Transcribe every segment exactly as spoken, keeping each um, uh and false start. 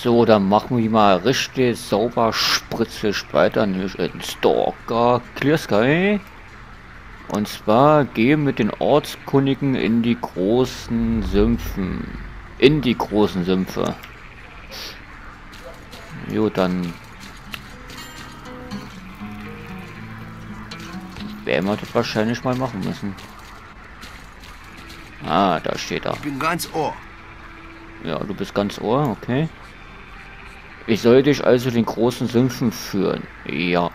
So, dann machen wir mal richtig sauber Spritze Spreiter, nämlich in S T A L K E R Clear Sky. Und zwar gehen mit den Ortskundigen in die großen Sümpfen. In die großen Sümpfe. Jo, dann werden wir das wahrscheinlich mal machen müssen. Ah, da steht er. Ich bin ganz Ohr. Ja, du bist ganz Ohr, okay. Ich soll dich also den großen Sümpfen führen. Ja.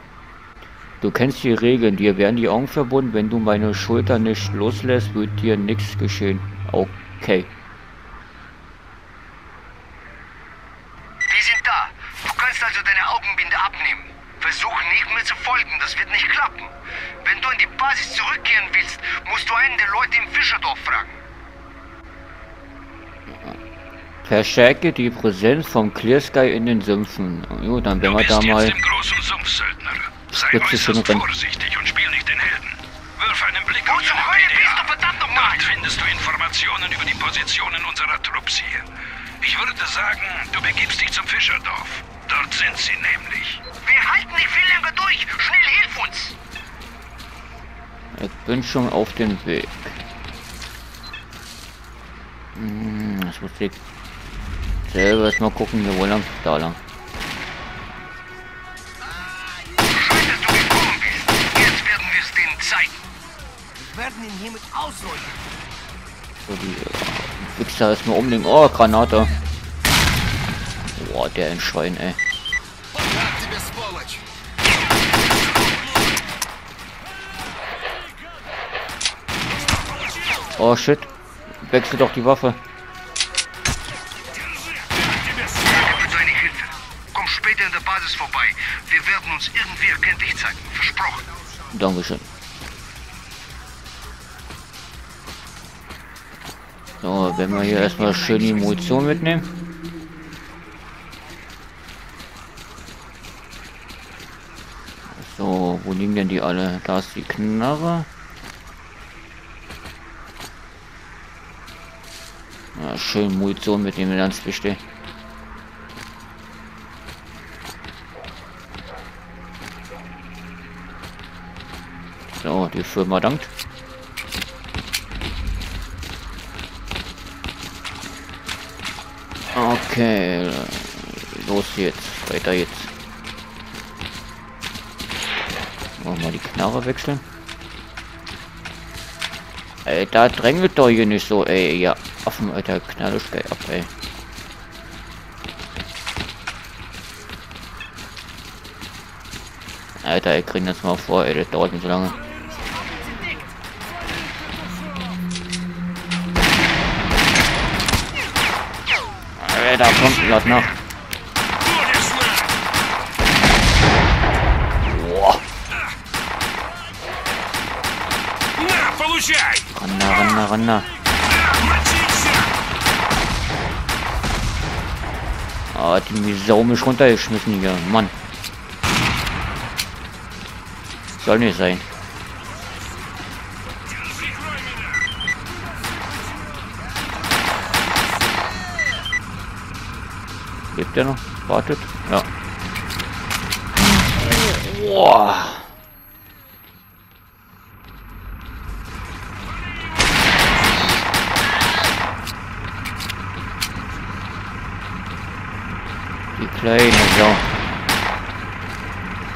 Du kennst die Regeln. Dir werden die Augen verbunden. Wenn du meine Schulter nicht loslässt, wird dir nichts geschehen. Okay. Die sind da. Du kannst also deine Augenbinde abnehmen. Versuch nicht mehr zu folgen. Das wird nicht klappen. Wenn du in die Basis zurückkehren willst, musst du einen der Leute im Fischerdorf fragen. Verstärke die Präsenz vom Clear Sky in den Sümpfen. Jo, dann werden wir da mal. Im großen Sumpf, Söldner. Sei äußerst vorsichtig und spiel nicht den Helden. Wirf einen Blick auf den Media. Dort findest du Informationen über die Positionen unserer Trupps hier. Ich würde sagen, du begibst dich zum Fischerdorf. Dort sind sie nämlich. Wir halten nicht viel länger durch. Schnell hilf uns! Ich bin schon auf dem Weg. Hm, das muss ich selber erstmal gucken, wir wollen lang, da lang. Schön, dass du gekommen bist. Jetzt werden wir es denen zeigen. Wir werden ihn hiermit ausräumen. So, die Wichser erstmal umlegen. Oh, Granate. Boah, der ein Schwein, ey. Oh, shit. Wechsel doch die Waffe. Komm später in der Basis vorbei. Wir werden uns irgendwie erkenntlich zeigen. Versprochen. Dankeschön. So, wenn wir hier erstmal schön die Munition mitnehmen. So, wo liegen denn die alle? Da ist die Knarre. Ja, schön Munition mit dem ganz wichtig. So, die Firma dankt. Okay, los jetzt, weiter jetzt. Machen wir mal die Knarre wechseln. Alter, drängen wir doch hier nicht so, ey, ja. Affen, Alter, knall ich gleich ab, ey. Alter, ich krieg das mal vor, ey, das dauert nicht so lange. Alter, kommt, lass nach. Boah. Ran, ran, ran, ran, ran. Ah, die mir Sau mich runtergeschmissen hier, Mann. Soll nicht sein. Lebt der noch? Wartet? Ja. Boah. Kleine Sau.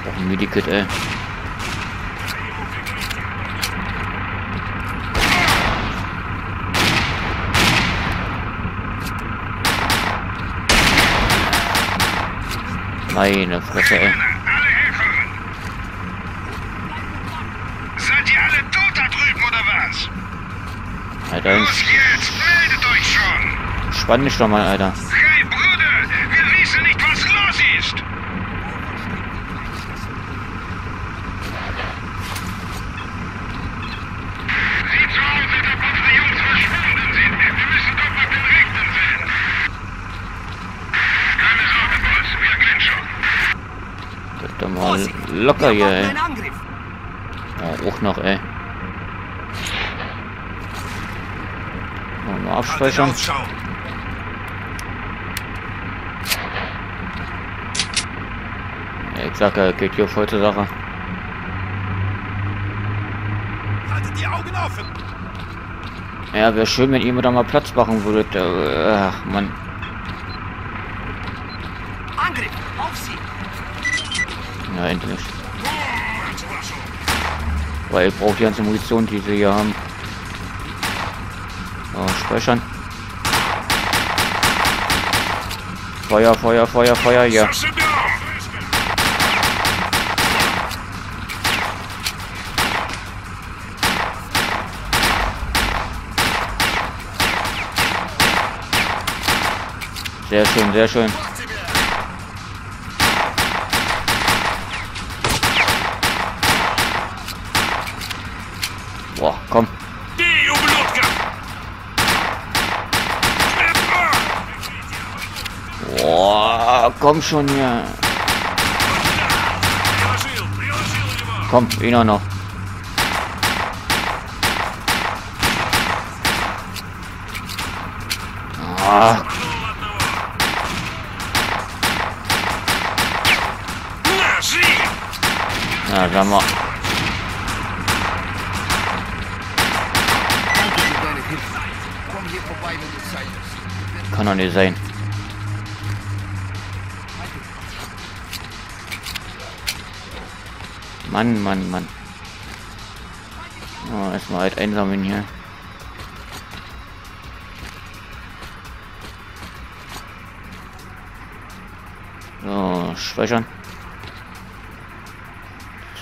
Doch ein Medikit, ey. Meine Fresse, ey. Seid ihr alle tot da drüben, oder was? Alter, los jetzt, meldet euch schon! Spann dich doch mal, Alter. Locker hier, ey. Ja, auch noch, ey. Mal abspeichern. Ich sag ja, geht hier voll zur Sache. Haltet die Augen offen! Ja, wäre schön, wenn ihr mir da mal Platz machen würdet. Ach, Mann. Angriff auf sie! Ja, endlich. Weil ich brauche die ganze Munition, die sie hier haben. So, speichern. Feuer, Feuer, Feuer, Feuer, ja. Sehr schön, sehr schön. Boah, komm. Boah, komm schon hier. Komm, ihn auch noch. Ah. Na, sag mal. Kann doch nicht sein. Mann, Mann, Mann. Oh, erstmal halt einsammeln hier. So, speichern.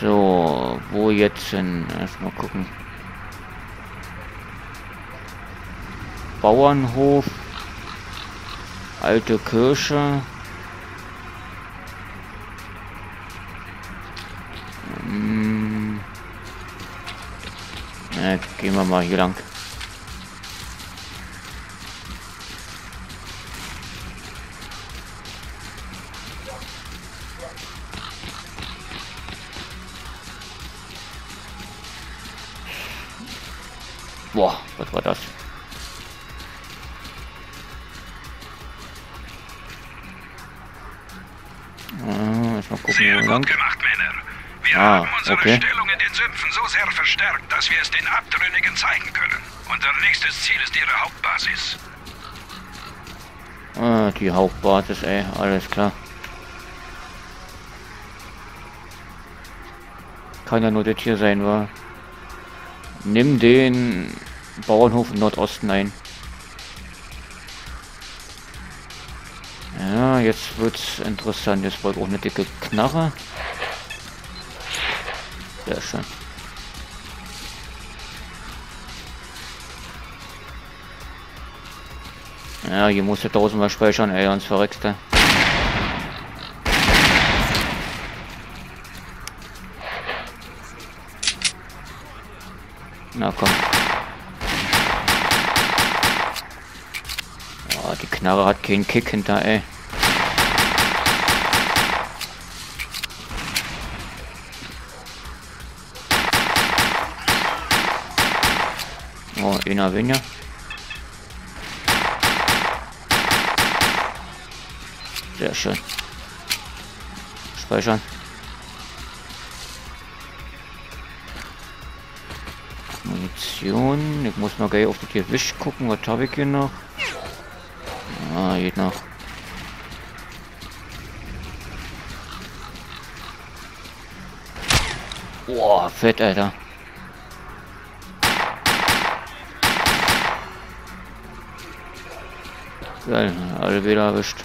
So, wo jetzt hin? Erstmal gucken. Bauernhof. Alte Kirche. Hm. Ja, gehen wir mal hier lang. Boah, was war das? Ah, ich mal gucken, sehr gut lang. Gemacht, Männer. Wir ah, haben unsere okay. Stellung in den Sümpfen so sehr verstärkt, dass wir es den Abtrünnigen zeigen können. Unser nächstes Ziel ist ihre Hauptbasis. Ah, die Hauptbasis, ey, alles klar. Kann ja nur das hier sein, war. Nimm den Bauernhof im Nordosten ein. Ja, jetzt wird's interessant. Jetzt braucht auch eine dicke Knarre. Sehr schön. Ja, hier musst du tausendmal speichern, ey, sonst verreckst du. Na komm. Oh, die Knarre hat keinen Kick hinter, ey. Oh, einer weniger. Sehr schön. Speichern. Munition. Ich muss mal gleich auf das Gewicht gucken. Was habe ich hier noch? Ah, geht noch. Boah, fett, Alter. Geil, alle wieder erwischt.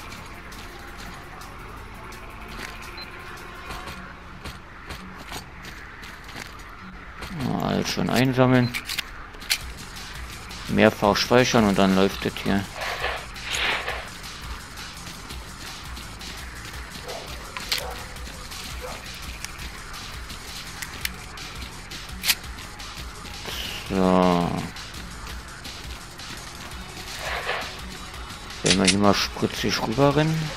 Alles schon einsammeln. Mehrfach speichern und dann läuft das hier. So. Wenn wir hier mal spritzig rüberrennen.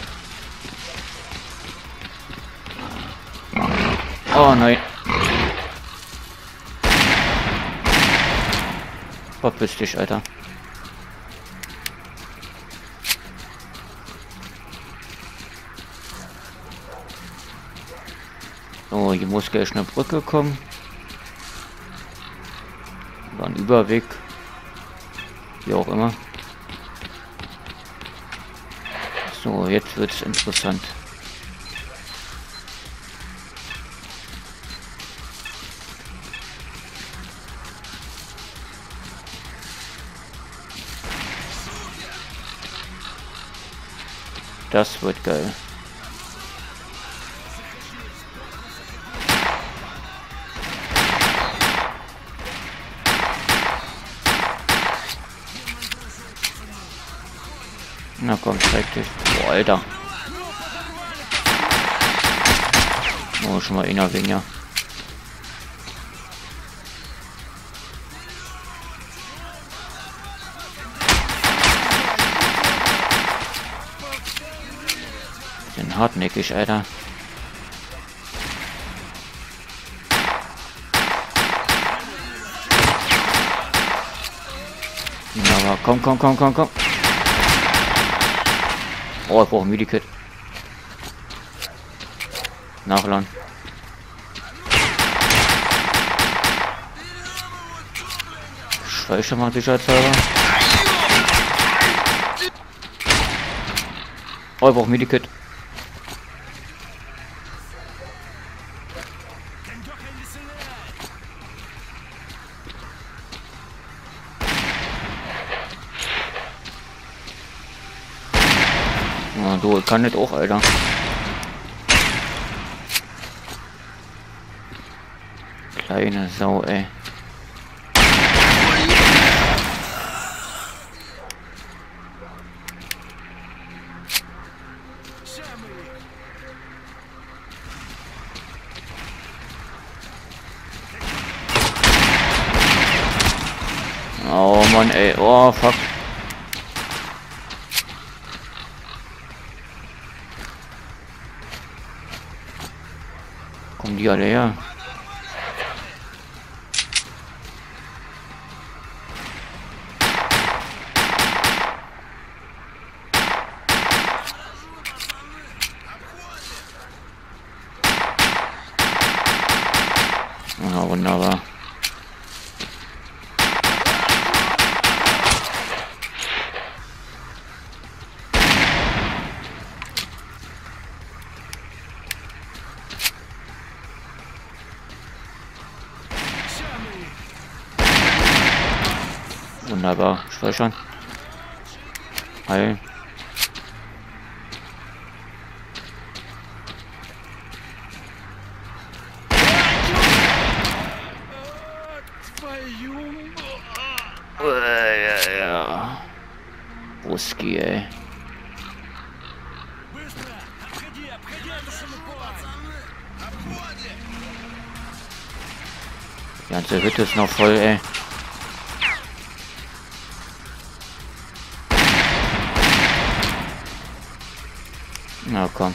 Oh nein. Verpiss dich, Alter. So, hier muss gleich eine Brücke kommen. Oder ein Überweg. Wie auch immer. So, jetzt wird es interessant. Das wird geil. Na komm, schreck dich. Boah, Alter. Oh, schon mal einer weniger. Bin hartnäckig, Alter. Na, aber komm, komm, komm, komm, komm. Oh, ich brauche ein Medikit. Nachladen. Speichern mal sicherheitshalber. Oh, ich brauche ein Medikit. So, ich kann nicht auch, Alter. Kleine Sau, ey. Oh Mann, ey. Oh, fuck. Die alle her. Oh, wunderbar. Wunderbar, speichern. Heilen. Oh, ja, ja. Ruski, ey. Die ganze Hütte ist noch voll, ey. Na komm.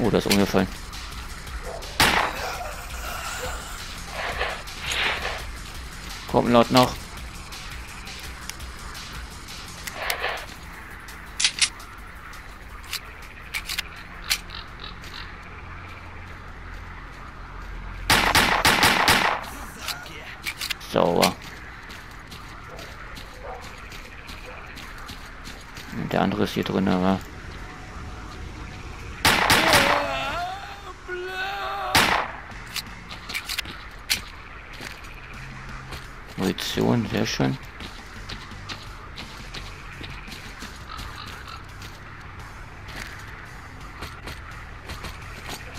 Oh, das ist umgefallen. Kommt laut noch. Sauber. Der andere ist hier drin, aber... Munition, sehr schön.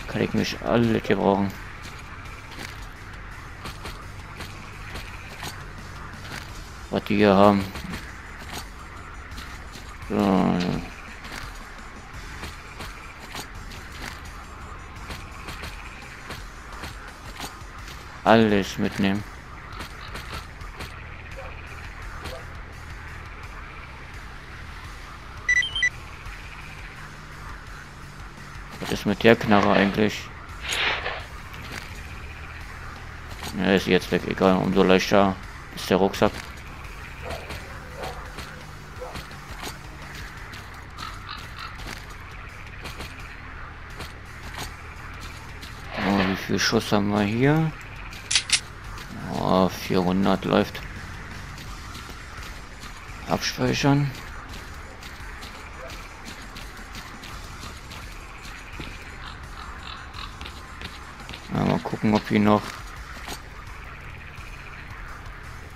Kann ich mich alle gebrauchen. Was die hier haben. So, ja. Alles mitnehmen. Was ist mit der Knarre eigentlich? Ja, ist jetzt weg, egal, umso leichter ist der Rucksack. viel Schuss haben wir hier? Oh, vierhundert läuft. Abspeichern. Ja, mal gucken, ob hier noch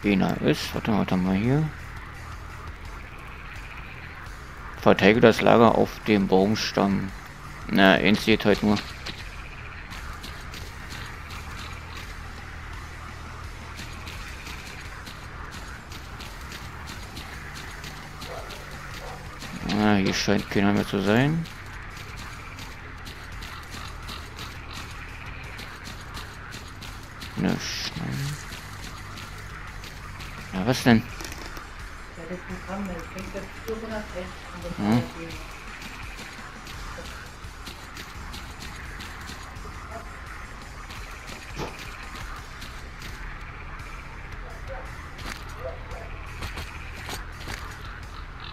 einer ist. Warte mal, warte mal hier. Verteidige das Lager auf dem Baumstamm. Na, eins geht halt nur. Ah, hier scheint keiner mehr zu sein. Ne, na, was denn? Hm.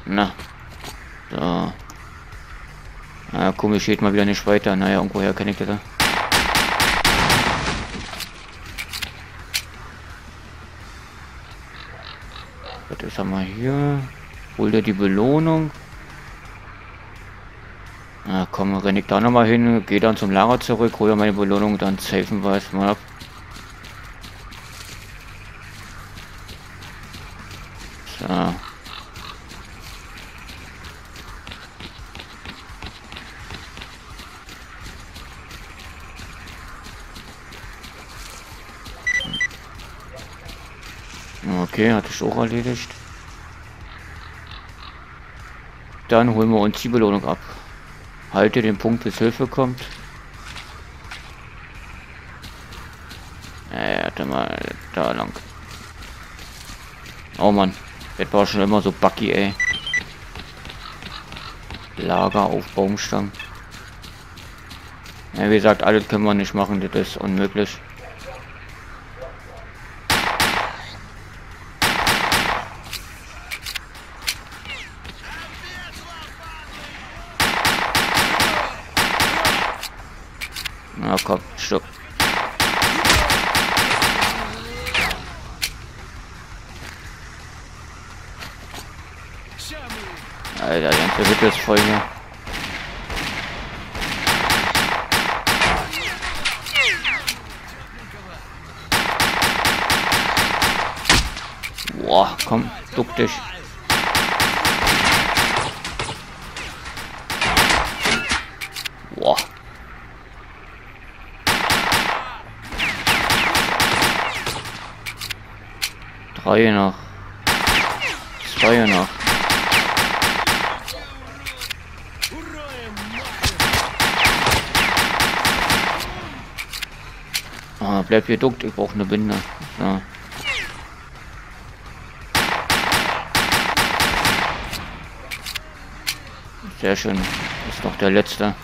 Na. So. Ah, komisch, geht mal wieder nicht weiter. Naja, irgendwoher kenne ich das da. Was ist da mal hier? Hol dir die Belohnung. Na komm, renn ich da nochmal hin, geh dann zum Lager zurück, hol dir meine Belohnung, dann safen wir es mal ab. So. Okay, hatte ich auch erledigt. Dann holen wir uns die Belohnung ab. Halte den Punkt, bis Hilfe kommt. Äh, warte mal, da lang. Oh Mann, das war schon immer so buggy, ey. Lager auf Baumstamm. Ja, wie gesagt, alles können wir nicht machen, das ist unmöglich. Na komm, stopp. Alter, die ganze Hütte ist voll hier. Boah, komm, duck dich. Boah. Drei noch. Zwei noch. Ah, bleib hier duckt, ich brauche eine Binde. So. Sehr schön. Ist noch der letzte.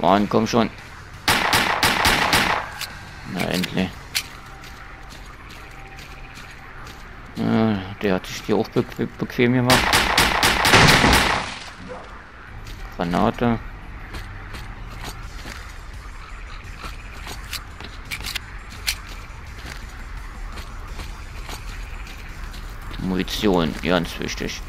Mann, komm schon. Na, endlich. Äh, der hat sich die auch be be bequem gemacht. Granate. Munition, ganz wichtig.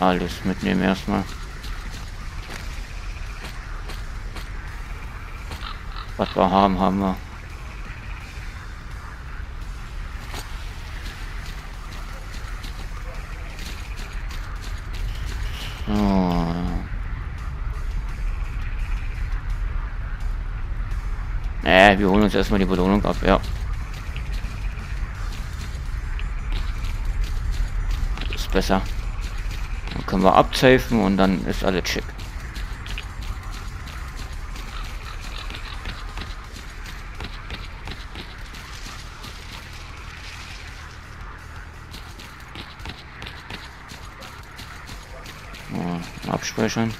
Alles mitnehmen erstmal. Was wir haben, haben wir. So. Äh, wir holen uns erstmal die Belohnung ab, ja. Das ist besser. Dann können wir absafen und dann ist alles schick. So, abspeichern.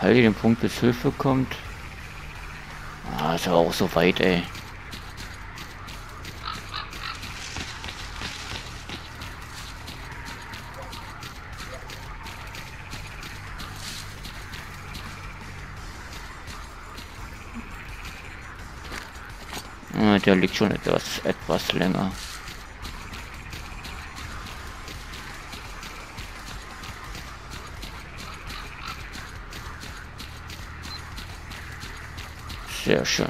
Halte den Punkt, bis Hilfe kommt. Ah, ist aber auch so weit, ey. Ah, der liegt schon etwas, etwas länger. Sehr schön.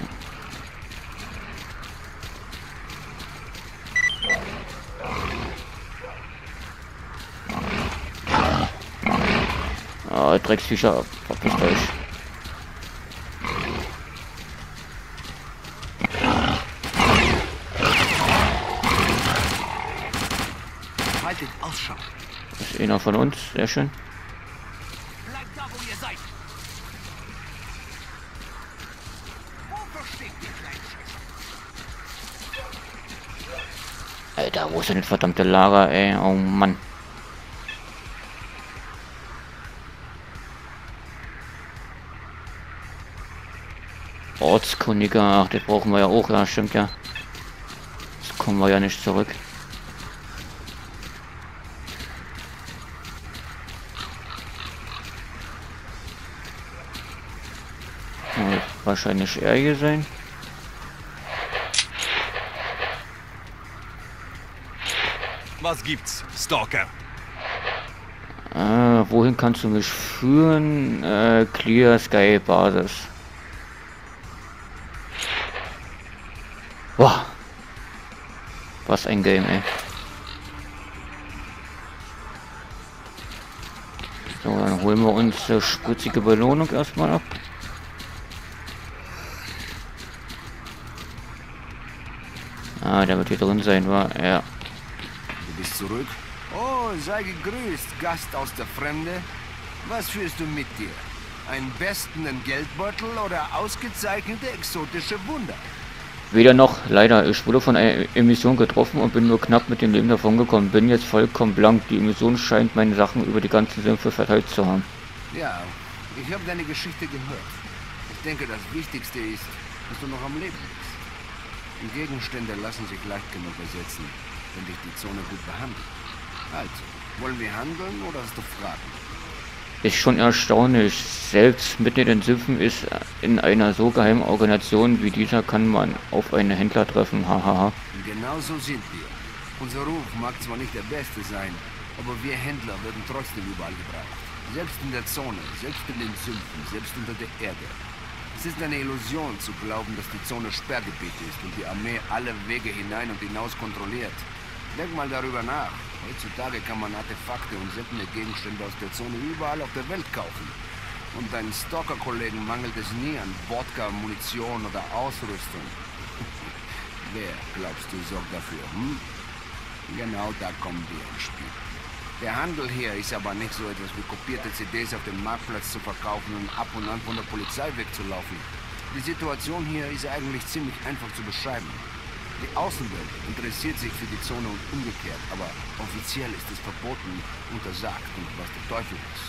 Ah, Drecksviecher, verpiss euch. Haltet Ausschau. Das ist einer von uns, sehr schön. Bleibt da, wo ihr seid. Alter, wo ist denn das verdammte Lager, ey? Oh Mann. Ortskundiger, ach, das brauchen wir ja auch, ja, stimmt ja. Jetzt kommen wir ja nicht zurück. Wird wahrscheinlich er hier sein. Was gibt's, Stalker? Äh, wohin kannst du mich führen? Äh, Clear Sky Basis. Wow. Was ein Game, ey. So, dann holen wir uns die spritzige Belohnung erstmal ab. Ah, der wird hier drin sein, war ja. Bis zurück. Oh, sei gegrüßt, Gast aus der Fremde. Was führst du mit dir? Einen bestenden Geldbeutel oder ausgezeichnete exotische Wunder? Weder noch, leider. Ich wurde von einer Emission getroffen und bin nur knapp mit dem Leben davongekommen. Bin jetzt vollkommen blank. Die Emission scheint meine Sachen über die ganzen Sümpfe verteilt zu haben. Ja, ich habe deine Geschichte gehört. Ich denke, das Wichtigste ist, dass du noch am Leben bist. Die Gegenstände lassen sich leicht genug ersetzen, wenn dich die Zone gut behandelt. Also, wollen wir handeln oder hast du Fragen? Ist schon erstaunlich. Selbst mitten in den Sümpfen ist in einer so geheimen Organisation wie dieser kann man auf einen Händler treffen. Hahaha. Genau so sind wir. Unser Ruf mag zwar nicht der beste sein, aber wir Händler werden trotzdem überall gebraucht. Selbst in der Zone, selbst in den Sümpfen, selbst unter der Erde. Es ist eine Illusion zu glauben, dass die Zone Sperrgebiet ist und die Armee alle Wege hinein und hinaus kontrolliert. Denk mal darüber nach. Heutzutage kann man Artefakte und seltene Gegenstände aus der Zone überall auf der Welt kaufen. Und deinen Stalker-Kollegen mangelt es nie an Wodka, Munition oder Ausrüstung. Wer, glaubst du, sorgt dafür, hm? Genau da kommen wir ins Spiel. Der Handel hier ist aber nicht so etwas wie kopierte C Ds auf dem Marktplatz zu verkaufen und ab und an von der Polizei wegzulaufen. Die Situation hier ist eigentlich ziemlich einfach zu beschreiben. Die Außenwelt interessiert sich für die Zone und umgekehrt, aber offiziell ist es verboten, untersagt und was der Teufel ist.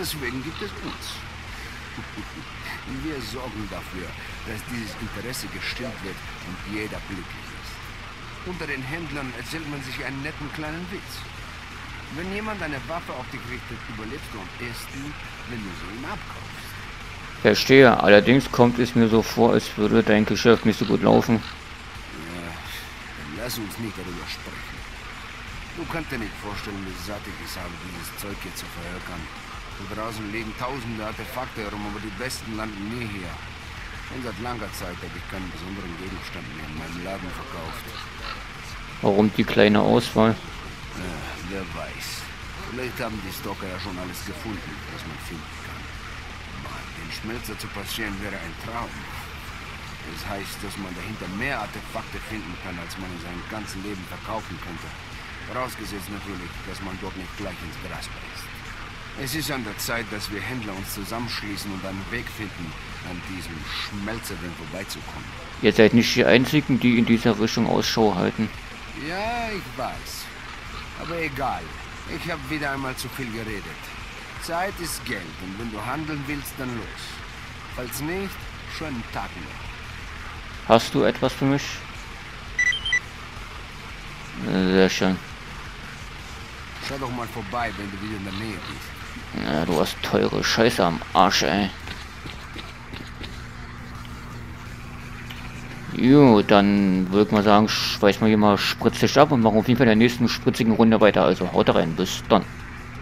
Deswegen gibt es uns. Wir sorgen dafür, dass dieses Interesse gestillt wird und jeder glücklich ist. Unter den Händlern erzählt man sich einen netten kleinen Witz. Wenn jemand eine Waffe auf dich richtet, überlebst du am besten, wenn du sie ihm abkaufst. Verstehe, allerdings kommt es mir so vor, als würde dein Geschäft nicht so gut laufen. Ja, dann lass uns nicht darüber sprechen. Du kannst dir nicht vorstellen, wie sattig ich habe, dieses Zeug hier zu verhökern. Da draußen liegen tausende Artefakte herum, aber die besten landen nie hier. Schon seit langer Zeit habe ich keinen besonderen Gegenstand mehr in meinem Laden verkauft. Warum die kleine Auswahl? Ja, wer weiß. Vielleicht haben die Stalker ja schon alles gefunden, was man finden kann. Aber den Schmelzer zu passieren wäre ein Traum. Das heißt, dass man dahinter mehr Artefakte finden kann, als man in seinem ganzen Leben verkaufen könnte. Vorausgesetzt natürlich, dass man dort nicht gleich ins Gras beißt. Es ist an der Zeit, dass wir Händler uns zusammenschließen und einen Weg finden, an diesem Schmelzer denn vorbeizukommen. Ihr seid nicht die Einzigen, die in dieser Richtung Ausschau halten. Ja, ich weiß. Aber egal, ich habe wieder einmal zu viel geredet. Zeit ist Geld und wenn du handeln willst, dann los. Falls nicht, schönen Tag noch. Hast du etwas für mich? Sehr schön. Schau doch mal vorbei, wenn du wieder in der Nähe bist. Ja, du hast teure Scheiße am Arsch, ey. Jo, dann würde ich mal sagen, schweiß mal hier mal spritzig ab und machen auf jeden Fall in der nächsten spritzigen Runde weiter. Also haut rein, bis dann.